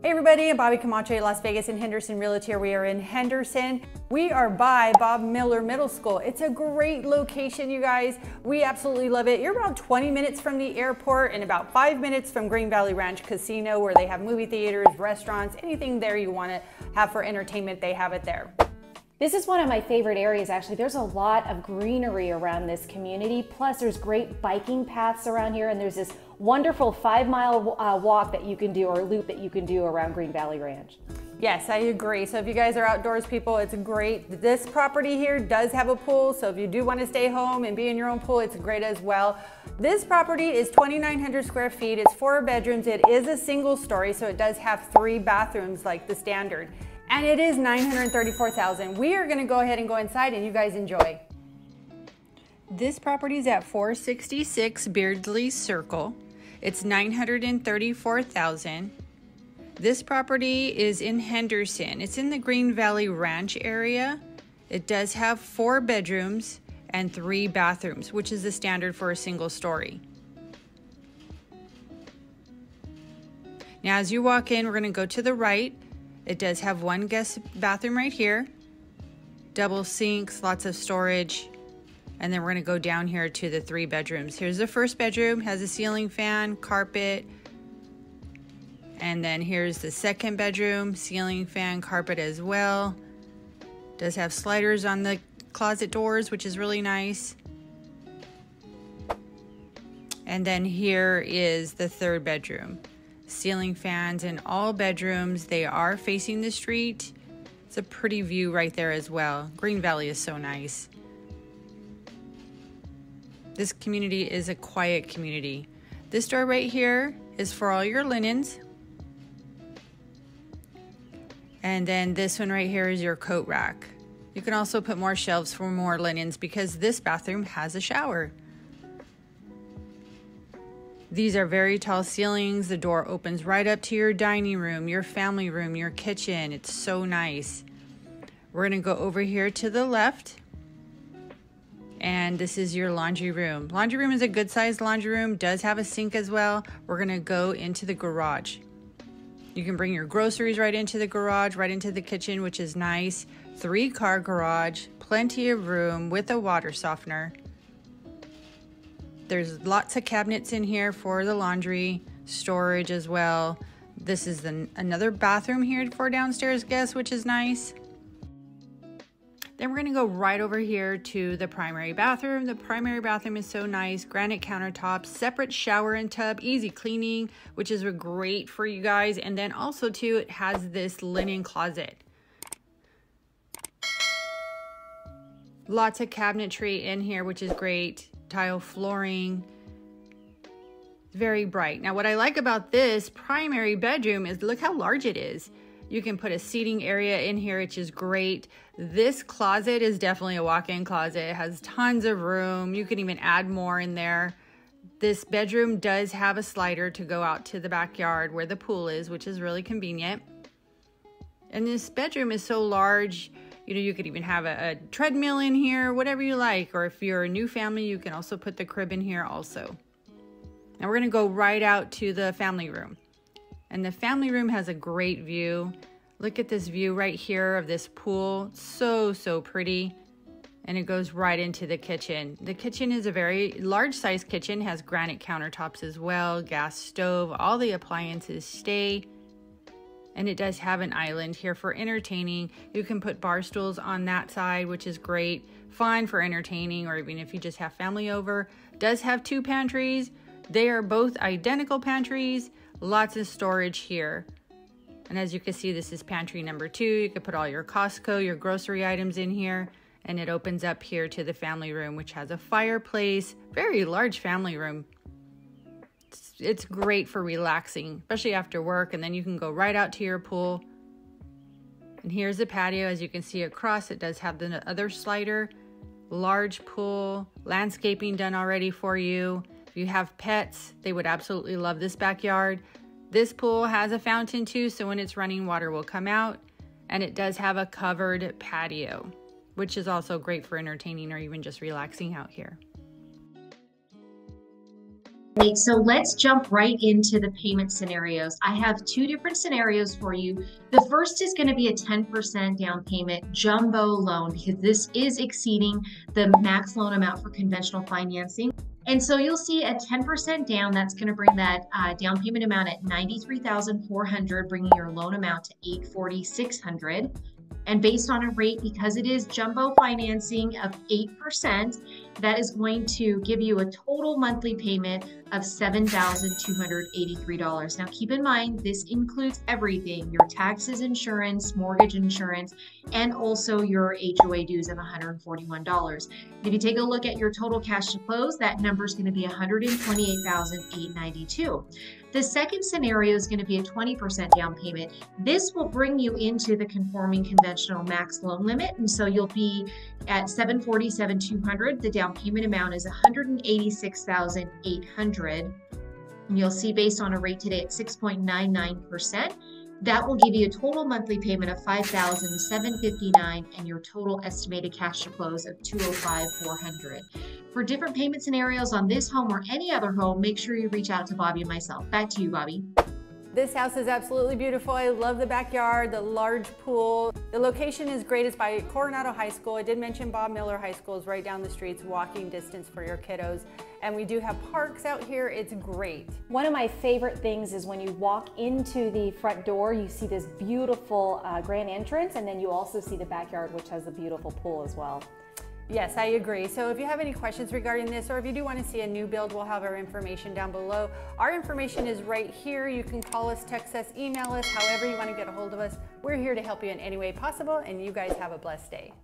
Hey everybody, I'm Bobby Camacho at Las Vegas and Henderson Realty. We are in Henderson. We are by Bob Miller Middle School. It's a great location, you guys. We absolutely love it. You're around 20 minutes from the airport and about 5 minutes from Green Valley Ranch Casino, where they have movie theaters, restaurants, anything there you want to have for entertainment, they have it there. This is one of my favorite areas, actually. There's a lot of greenery around this community. Plus, there's great biking paths around here, and there's this wonderful 5-mile walk that you can do, or loop that you can do around Green Valley Ranch. Yes, I agree. So if you guys are outdoors people, it's great. This property here does have a pool, so if you do want to stay home and be in your own pool, it's great as well. This property is 2,900 square feet. It's 4 bedrooms. It is a single story, so it does have 3 bathrooms like the standard. And it is $934,000. We are gonna go ahead and go inside and you guys enjoy. This property is at 466 Beardley Circle. It's $934,000. This property is in Henderson. It's in the Green Valley Ranch area. It does have 4 bedrooms and 3 bathrooms, which is the standard for a single story. Now, as you walk in, we're gonna go to the right. It does have 1 guest bathroom right here, double sinks, lots of storage, and then we're gonna go down here to the 3 bedrooms. Here's the first bedroom, has a ceiling fan, carpet, and then here's the second bedroom, ceiling fan, carpet as well. Does have sliders on the closet doors, which is really nice. And then here is the 3rd bedroom. Ceiling fans in all bedrooms. They are facing the street. It's a pretty view right there as well. Green Valley is so nice. This community is a quiet community. This door right here is for all your linens. And then this one right here is your coat rack. You can also put more shelves for more linens because this bathroom has a shower. These are very tall ceilings. The door opens right up to your dining room, your family room, your kitchen. It's so nice. We're gonna go over here to the left. And this is your laundry room. Laundry room is a good sized laundry room, does have a sink as well. We're gonna go into the garage. You can bring your groceries right into the garage, right into the kitchen, which is nice. 3-car garage, plenty of room with a water softener. There's lots of cabinets in here for the laundry, storage as well. This is another bathroom here for downstairs guests, which is nice. Then we're gonna go right over here to the primary bathroom. The primary bathroom is so nice. Granite countertops, separate shower and tub, easy cleaning, which is great for you guys. And then also too, it has this linen closet. Lots of cabinetry in here, which is great. Tile flooring, very bright. Now, what I like about this primary bedroom is look how large it is. You can put a seating area in here, which is great. This closet is definitely a walk-in closet. It has tons of room. You can even add more in there. This bedroom does have a slider to go out to the backyard where the pool is, which is really convenient. And this bedroom is so large. You know, you could even have a treadmill in here, whatever you like. Or if you're a new family, you can also put the crib in here also. Now we're gonna go right out to the family room. And the family room has a great view. Look at this view right here of this pool. So, so pretty. And it goes right into the kitchen. The kitchen is a very large size kitchen, has granite countertops as well, gas stove, all the appliances stay. And it does have an island here for entertaining. You can put bar stools on that side, which is great. Fun for entertaining, or even if you just have family over. Does have 2 pantries. They are both identical pantries. Lots of storage here. And as you can see, this is pantry number 2. You can put all your Costco, your grocery items in here. And it opens up here to the family room, which has a fireplace. Very large family room. It's great for relaxing, especially after work, and then you can go right out to your pool. And here's the patio. As you can see across, it does have the other slider, large pool, landscaping done already for you. If you have pets, they would absolutely love this backyard. This pool has a fountain too, so when it's running, water will come out. And it does have a covered patio, which is also great for entertaining or even just relaxing out here. So let's jump right into the payment scenarios. I have two different scenarios for you. The first is going to be a 10% down payment jumbo loan, because this is exceeding the max loan amount for conventional financing. And so you'll see a 10% down, that's going to bring that down payment amount at $93,400, bringing your loan amount to $846,600. And based on a rate, because it is jumbo financing, of 8%, that is going to give you a total monthly payment of $7,283. Now keep in mind, this includes everything: your taxes, insurance, mortgage insurance, and also your HOA dues of $141. If you take a look at your total cash to close, that number is going to be $128,892. The second scenario is going to be a 20% down payment. This will bring you into the conforming conventional max loan limit, and so you'll be at $747,200. The down payment amount is $186,800. And you'll see, based on a rate today at 6.99%, that will give you a total monthly payment of $5,759 and your total estimated cash to close of $205,400. For different payment scenarios on this home or any other home, make sure you reach out to Bobby and myself. Back to you, Bobby. This house is absolutely beautiful. I love the backyard, the large pool. The location is great. It's by Coronado High School. I did mention Bob Miller High School is right down the street. It's walking distance for your kiddos. And we do have parks out here. It's great. One of my favorite things is when you walk into the front door, you see this beautiful grand entrance, and then you also see the backyard, which has a beautiful pool as well. Yes, I agree. So if you have any questions regarding this, or if you do want to see a new build, we'll have our information down below. Our information is right here. You can call us, text us, email us, however you want to get a hold of us. We're here to help you in any way possible, and you guys have a blessed day.